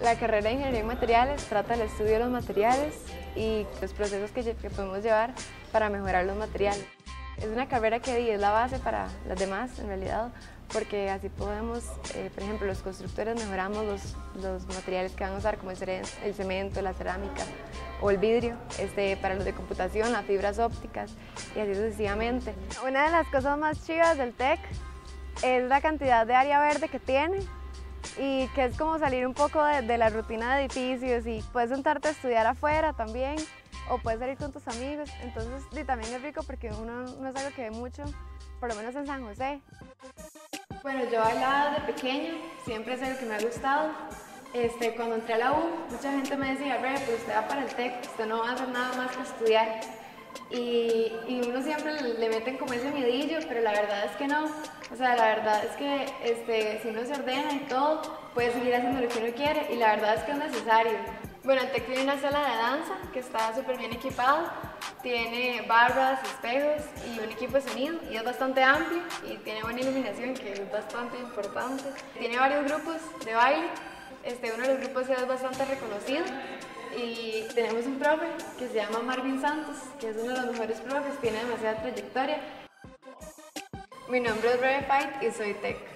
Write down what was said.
La carrera de Ingeniería en Materiales trata el estudio de los materiales y los procesos que podemos llevar para mejorar los materiales. Es una carrera que es la base para las demás, en realidad, porque así podemos, por ejemplo, los constructores mejoramos los materiales que van a usar, como el cemento, la cerámica o el vidrio, para los de computación, las fibras ópticas y así sucesivamente. Una de las cosas más chivas del TEC es la cantidad de área verde que tiene, y que es como salir un poco de la rutina de edificios y puedes sentarte a estudiar afuera también o puedes salir con tus amigos, entonces y también es rico porque uno no es algo que ve mucho, por lo menos en San José. Bueno, yo bailaba desde pequeña, siempre es algo que me ha gustado. Cuando entré a la U, mucha gente me decía, Rebe, pero usted va para el TEC, usted no va a hacer nada más que estudiar. Y uno siempre le meten como ese miedillo, pero la verdad es que no. O sea, la verdad es que si uno se ordena y todo, puede seguir haciendo lo que uno quiere y la verdad es que es necesario. Bueno, el TEC tiene una sala de danza que está súper bien equipada, tiene barras, espejos y un equipo de sonido y es bastante amplio y tiene buena iluminación, que es bastante importante. Tiene varios grupos de baile, uno de los grupos es bastante reconocido. Y tenemos un profe que se llama Marvin Santos, que es uno de los mejores profes, tiene demasiada trayectoria. Mi nombre es Rebeca Fait y soy TEC.